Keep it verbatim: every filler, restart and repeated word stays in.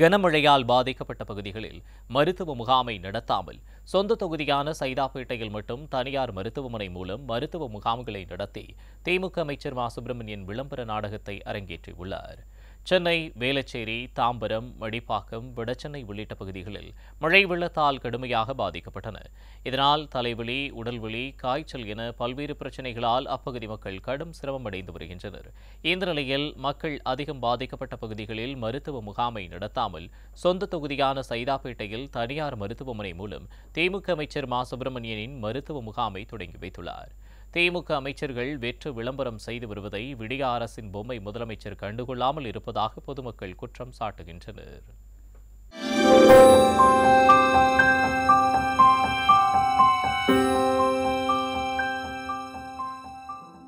கனமழையால் பாதிக்கப்பட்ட பகுதிகளில் மருத்துவ முகாமை நடத்தாமல் சொந்த தொகுதியான சைதாப்பேட்டையில் மட்டும் தனியார் மருத்துவமனை மூலம் மருத்துவ முகாம்களை நடத்தி திமுக அமைச்சர் மா சுப்பிரமணியன் விளம்பர நாடகத்தை அரங்கேற்றியுள்ளார். சென்னை, வேளச்சேரி, தாம்பரம், மடிப்பாக்கம், வடசென்னை உள்ளிட்ட பகுதிகளில் மழை வெள்ளத்தால் கடுமையாக பாதிக்கப்பட்டன. இதனால் தலைவலி, உடல்வலி, காய்ச்சல் என பல்வேறு பிரச்சனைகளால் அப்பகுதி மக்கள் கடும் சிரமம் அடைந்து வருகின்றனர். இந்த நிலையில் மக்கள் அதிகம் பாதிக்கப்பட்ட பகுதிகளில் மருத்துவ முகாமை நடத்தாமல் சொந்த தொகுதியான சைதாப்பேட்டையில் தனியார் மருத்துவமனை மூலம் திமுக அமைச்சர் மா சுப்பிரமணியனின் மருத்துவ முகாமை தொடங்கி வைத்துள்ளார். திமுக அமைச்சர்கள் வெற்று விளம்பரம் செய்து வருவதை விடிய அரசின் பொம்மை முதலமைச்சர் கண்டுகொள்ளாமல் இருப்பதாக பொதுமக்கள் குற்றம் சாட்டுகின்றனர்.